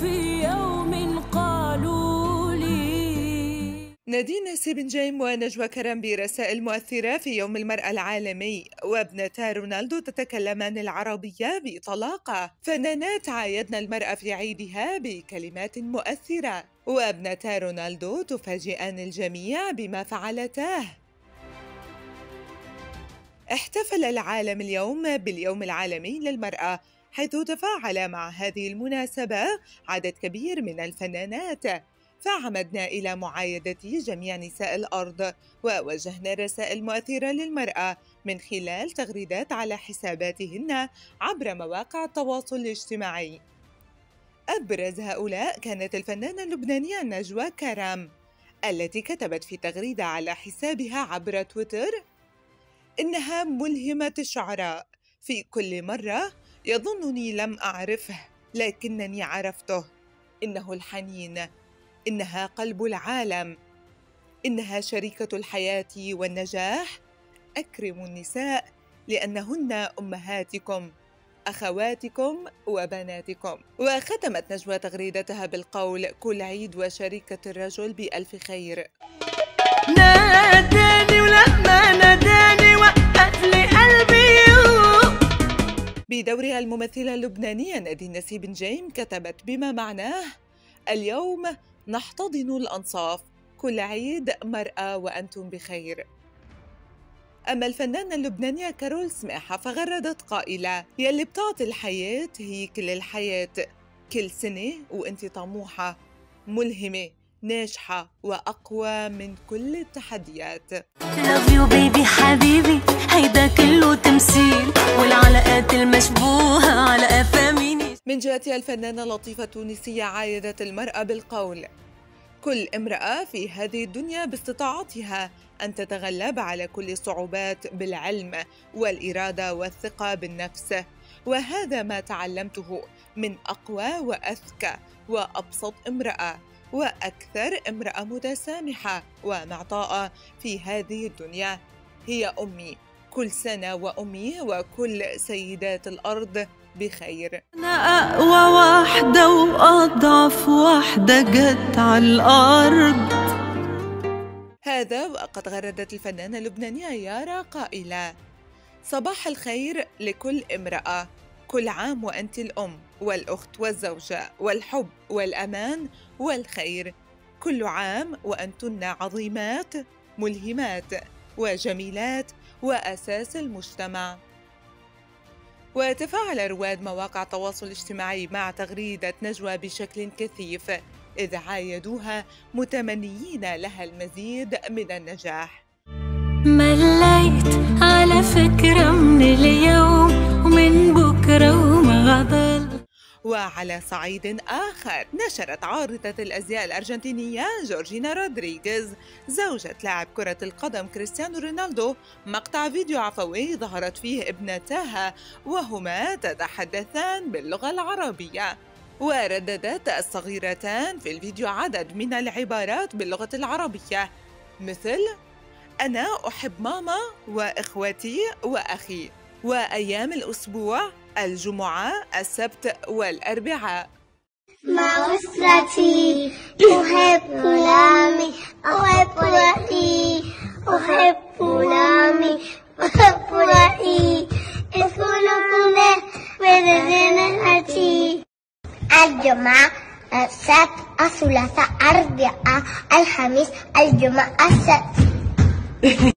في يوم قالوا لي. نادين نسيب نجيم ونجوى كرم برسائل مؤثرة في يوم المرأة العالمي، وابنتا رونالدو تتكلمان العربية بطلاقة. فنانات عايدنا المرأة في عيدها بكلمات مؤثرة، وابنتا رونالدو تفاجئان الجميع بما فعلتاه. احتفل العالم اليوم باليوم العالمي للمرأة، حيث تفاعل مع هذه المناسبة عدد كبير من الفنانات، فعمدنا إلى معايدة جميع نساء الأرض، ووجهنا رسائل مؤثرة للمرأة من خلال تغريدات على حساباتهن عبر مواقع التواصل الاجتماعي. أبرز هؤلاء كانت الفنانة اللبنانية نجوى كرم، التي كتبت في تغريدة على حسابها عبر تويتر إنها ملهمة الشعراء، في كل مرة يظنني لم أعرفه لكنني عرفته، إنه الحنين، إنها قلب العالم، إنها شريكة الحياة والنجاح، أكرموا النساء لأنهن أمهاتكم، أخواتكم وبناتكم. وختمت نجوى تغريدتها بالقول كل عيد وشريكة الرجل بألف خير. ناداني ولما ناداني وقف لي قلبي. بدورها الممثلة اللبنانية نادين نسيب نجيم كتبت بما معناه اليوم نحتضن الأنصاف، كل عيد مرأة وأنتم بخير. أما الفنانة اللبنانية كارول سماحة فغردت قائلة يلي بتعطي الحياة هي كل الحياة، كل سنة وأنت طموحة ملهمة ناجحة وأقوى من كل التحديات. Love you baby حبيبي، هيدا كله تمثيل والعلاقات المشبوهة على أفاميني. من جهتها الفنانة لطيفة التونسية عايدت المرأة بالقول كل امرأة في هذه الدنيا باستطاعتها أن تتغلب على كل الصعوبات بالعلم والإرادة والثقة بالنفس، وهذا ما تعلمته من أقوى وأذكى وأبسط امرأة وأكثر امرأة متسامحة ومعطاءة في هذه الدنيا هي أمي، كل سنة وأمي وكل سيدات الأرض بخير. أنا أقوى واحدة وأضعف واحدة جت على الأرض. هذا وقد غردت الفنانة اللبنانية يارا قائلة صباح الخير لكل امرأة، كل عام وأنت الأم والأخت والزوجة والحب والأمان والخير، كل عام وأنتن عظيمات ملهمات وجميلات وأساس المجتمع. وتفاعل رواد مواقع التواصل الاجتماعي مع تغريدة نجوى بشكل كثيف، إذ عايدوها متمنيين لها المزيد من النجاح. مليت على فكرة من اليوم ومن بكرة وما غضل. وعلى صعيد آخر نشرت عارضة الأزياء الأرجنتينية جورجينا رودريغيز زوجة لاعب كرة القدم كريستيانو رونالدو مقطع فيديو عفوي ظهرت فيه ابنتاها وهما تتحدثان باللغة العربية، ورددت الصغيرتان في الفيديو عدد من العبارات باللغة العربية مثل أنا أحب ماما وإخوتي وأخي، وأيام الأسبوع الجمعة السبت والأربعاء. مع أسرتي أحب كلامي، أحب رأيي، أحب كلامي، أحب رأيي، أسكنكم بلدنا التي الجمعة السبت الثلاثاء الأربعاء الخميس الجمعة السبت.